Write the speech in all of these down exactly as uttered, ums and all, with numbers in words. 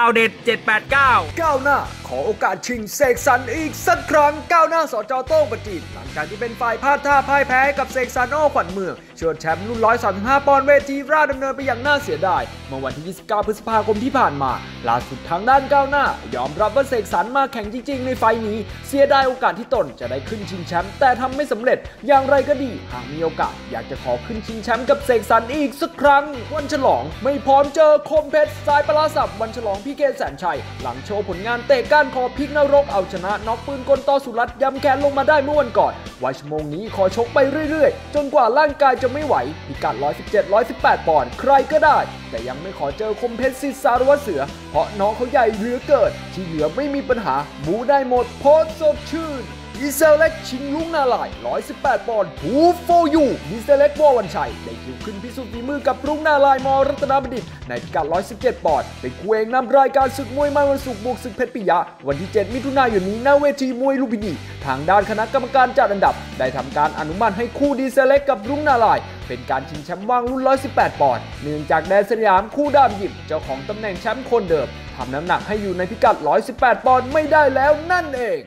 ข่าวเด็ดเจ็ดแปดเก้าก้าวหน้าขอโอกาสชิงเสกสรรอีกสักครั้งก้าวหน้าสจ.โต้งประจิตหลังจากที่เป็นฝ่ายพลาดท่าพ่ายแพ้กับเสกสรร อ้อขวัญเมืองเชิดแชมป์รุ่นหนึ่งร้อยสามสิบห้าปอนด์เวทีราชดำเนินไปอย่างน่าเสียดายเมื่อวันที่ยี่สิบเก้าพฤษภาคมที่ผ่านมาล่าสุดทางด้านก้าวหน้ายอมรับว่าเสกสรรมาแข่งจริงๆในไฟนี้เสียดายโอกาสที่ตนจะได้ขึ้นชิงแชมป์แต่ทำไม่สำเร็จอย่างไรก็ดีหากมีโอกาสอยากจะขอขึ้นชิงแชมป์กับเสกสรรอีกสักครั้งวันฉลองไม่พร้อมเจอคมเพชรสายปราศัพท์วันฉลองพี่เกศแสนชัยหลังโชว์ผลงานเตะก้านคอพลิกนรกเอาชนะน็อกปืนกลต่อสุรัตย้ำแค้นลงมาได้เมื่อวันก่อนวันชั่วโมงนี้ขอชกไปเรื่อยๆจนกว่าร่างกายจะไม่ไหวพิกัดหนึ่งร้อยสิบเจ็ด หนึ่งร้อยสิบแปดปอนด์ใครก็ได้แต่ยังไม่ขอเจอคมเพชรศิษย์สารวัตรเสือเพราะน้องเขาใหญ่เหลือเกินที่เหลือไม่มีปัญหาหมูได้หมดโพสสดชื่นดีเซลเล็กชิงลุ้งนาลายหนึ่งร้อยสิบแปดปอนด์ทูโฟยูดีเซลเล็กวอวันชัยได้คิวขึ้นพิสูจน์ฝีมือกับรุ้งนาลายมอรัตนบัณฑิตในพิกัดหนึ่งร้อยสิบเจ็ดปอนด์เป็นคู่เอกนำรายการศึกมวยมันวันศุกร์บวกศึกเพชรปิยะวันที่เจ็ดมิถุนายนนี้ณเวทีมวยลุมพินีทางด้านคณะกรรมการจัดอันดับได้ทำการอนุมัติให้คู่ดีเซลเล็กกับรุ้งนาลายเป็นการชิงแชมป์ว่างรุ่นหนึ่งร้อยสิบแปดปอนด์เนื่องจากแดนสยามคู่ดามหยิบเจ้าของตำแหน่งแชมป์คนเดิมทำน้ำหนักให้อยู่ในพิกัดหนึ่งร้อยสิบแปดปอนด์ไม่ได้แล้วนั่นเอง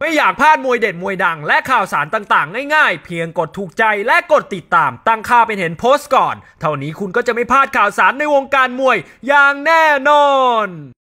ไม่อยากพลาดมวยเด็ดมวยดังและข่าวสารต่างๆง่ายๆเพียงกดถูกใจและกดติดตามตั้งค่าเป็นเห็นโพสต์ก่อนเท่านี้คุณก็จะไม่พลาดข่าวสารในวงการมวยอย่างแน่นอน